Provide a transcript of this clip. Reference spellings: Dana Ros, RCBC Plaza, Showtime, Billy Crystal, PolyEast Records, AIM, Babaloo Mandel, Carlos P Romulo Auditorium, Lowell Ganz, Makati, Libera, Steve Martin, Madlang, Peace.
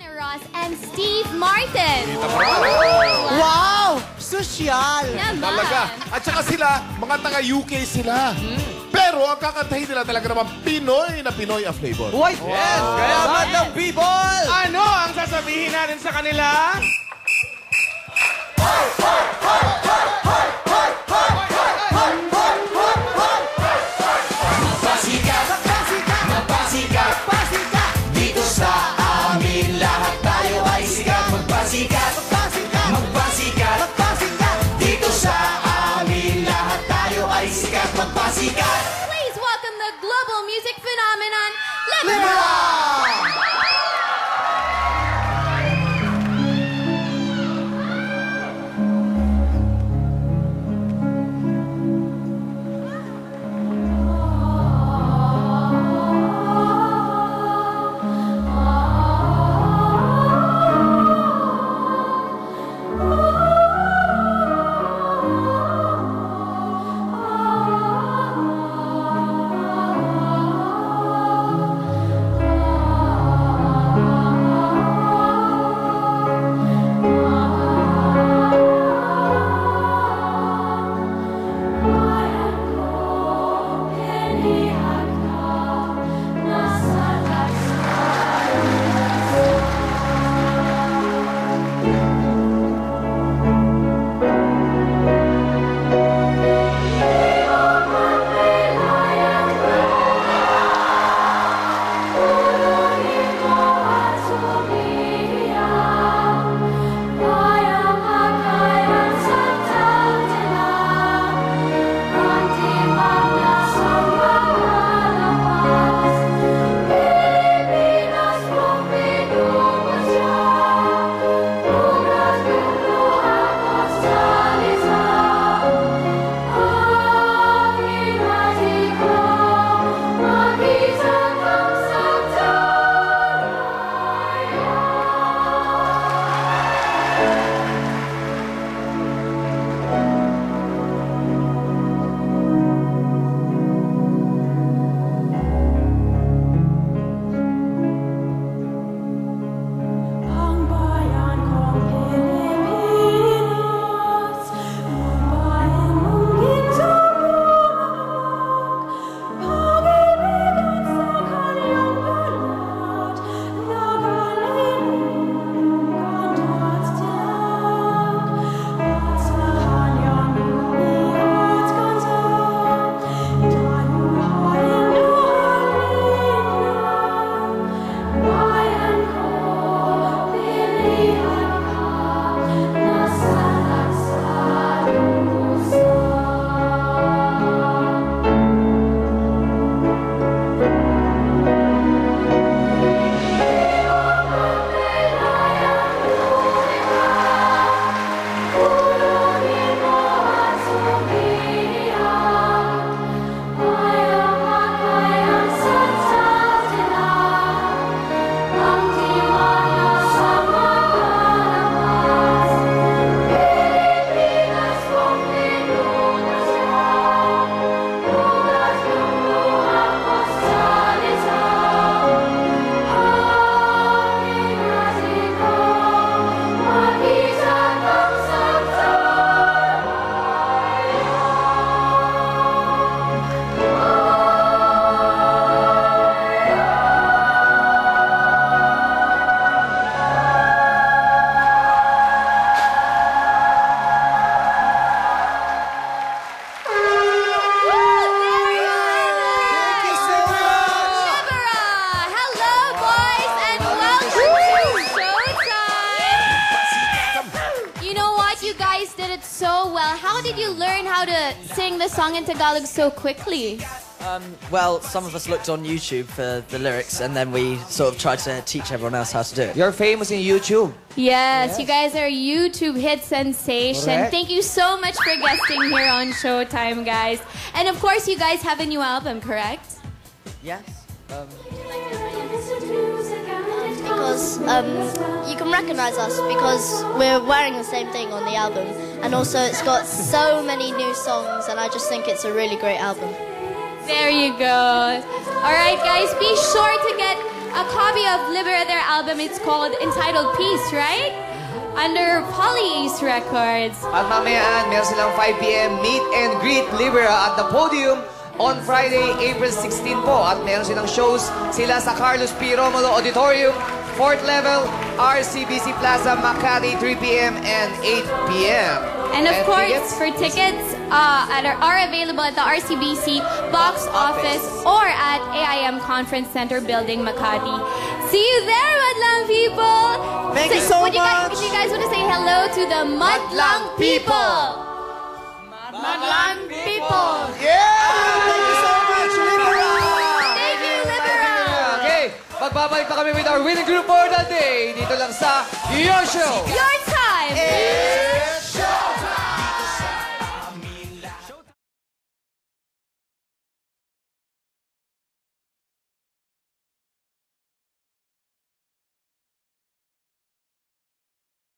Dana Ros and Steve Martin. Wow! Sosyal! Talaga. At saka sila, mga taga-UK sila. Pero ang kakantahin nila talaga naman Pinoy na Pinoy ang flavor. Yes! Kaya madam people! Ano ang sasabihin natin sa kanila? Hoy! Hoy! Hoy! Hoy! Hoy! Hoy! Hoy! Hoy! Hoy! Hoy! Hoy! Mapasikat! Mapasikat! Mapasikat! Mapasikat! Dito sa amin lahat tayo ay sikat. Magpasikat! Magpasikat! Magpasikat! Magpasikat! Dito sa amin lahat tayo ay sikat. Magpasikat! Please welcome the global music phenomenon, Libera! Tagalog so quickly? Well, some of us looked on YouTube for the lyrics and then we sort of tried to teach everyone else how to do it. You're famous in YouTube. Yes, you guys are YouTube hit sensation. Correct. Thank you so much for guesting here on Showtime, guys. And of course, you guys have a new album, correct? Yes. Because you can recognize us because we're wearing the same thing on the album. And also it's got so many new songs and I just think it's a really great album. There you go. All right guys, be sure to get a copy of Libera, their album. It's called, entitled Peace, right? Under PolyEast Records. At mamayaan, meron silang 5 p.m. meet and greet Libera at the podium on Friday, April 16 po. At meron silang shows sila sa Carlos P Romulo Auditorium, 4th level, RCBC Plaza, Makati, 3 p.m. and 8 p.m. And of course, for tickets are available at the RCBC box office or at AIM Conference Center Building, Makati. See you there, Madlang people! Thank you so much! If you guys want to say hello to the Madlang people! Madlang people! Yeah! Thank you so much, Libera! Thank you, Libera! Okay, magbabalik pa kami with our winning group for the day dito lang sa Your Show! Your Time!